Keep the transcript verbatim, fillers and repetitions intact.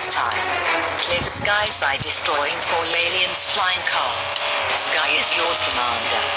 this time. Clear the skies by destroying four aliens' flying car. Sky is yours, Commander.